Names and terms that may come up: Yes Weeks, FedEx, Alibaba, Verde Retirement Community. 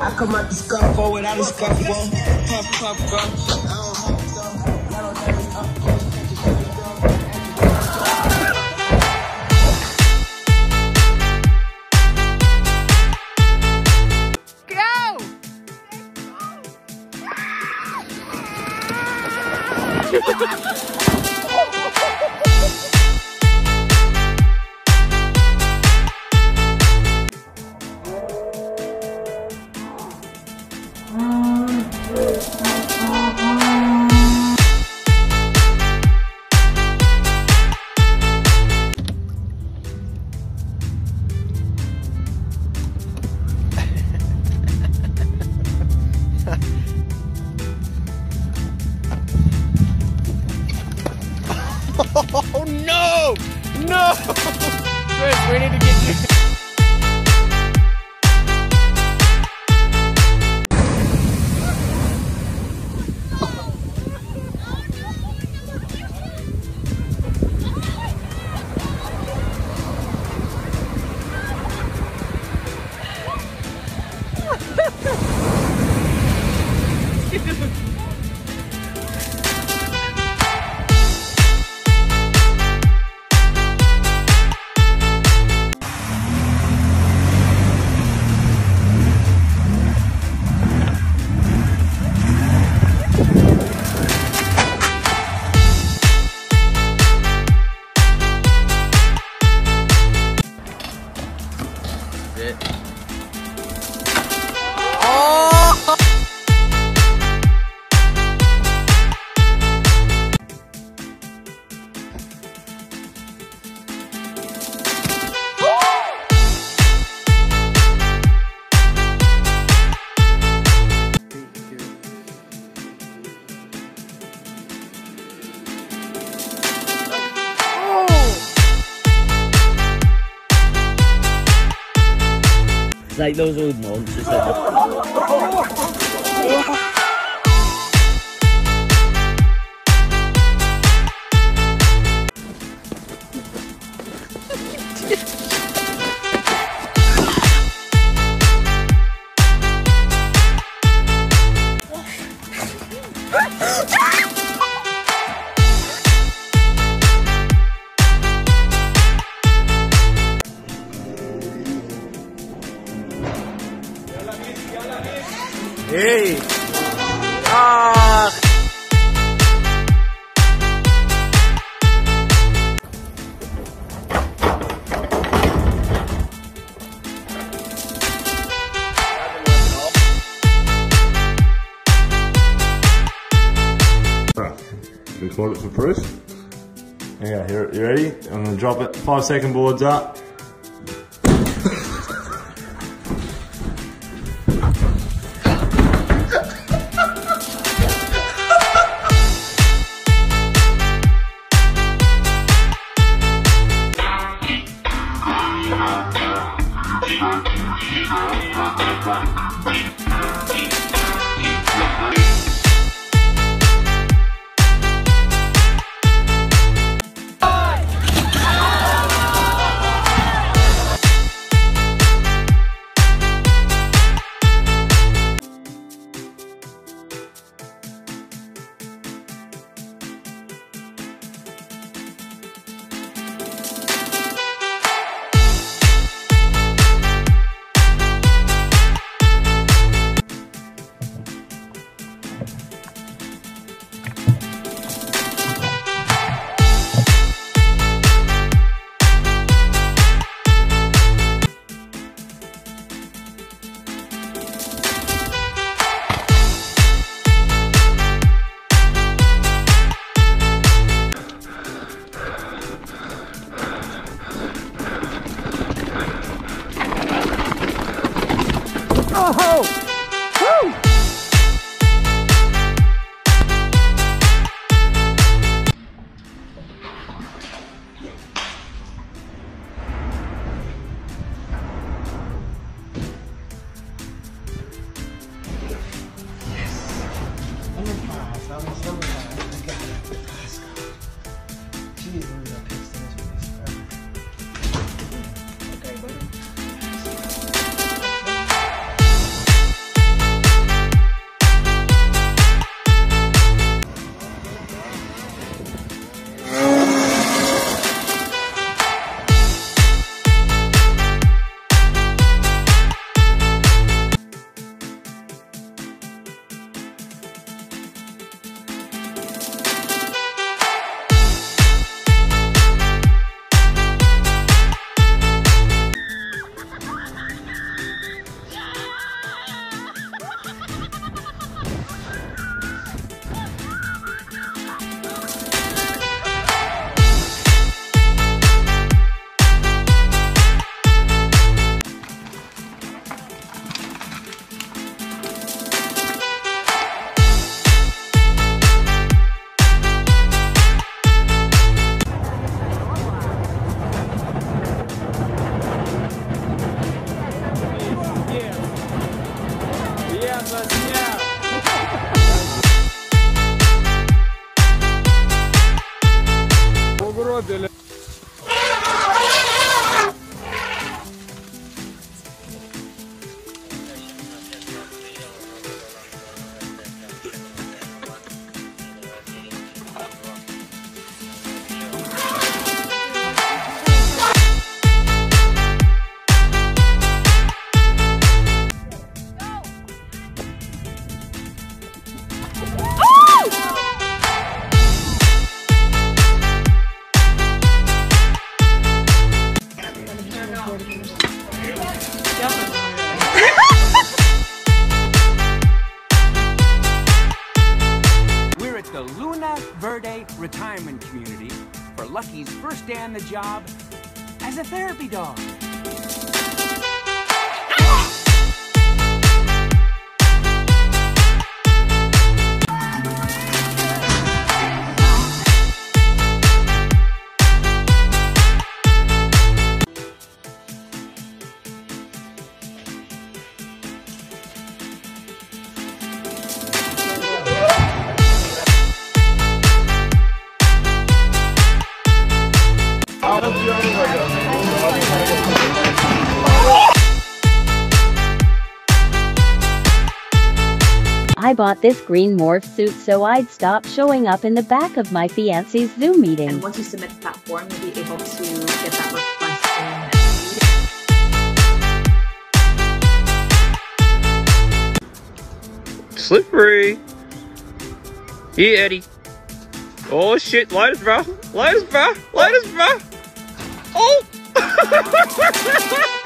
I come out the scuffle without a scuffle. Puff, puff, puff. Oh no! No! Chris, we need to get you. Like those old moms, just like hey! Ah! Record it for proof. Yeah, here, you ready? I'm gonna drop it. 5 second boards up. Verde Retirement Community for Lucky's first day on the job as a therapy dog. I bought this green morph suit so I'd stop showing up in the back of my fiancé's Zoom meeting. And once you submit the platform, you'll be able to get that request in. Slippery. Yeah, Eddie. Oh shit, light us, bro. Light us, bro. Light us, bro. Oh!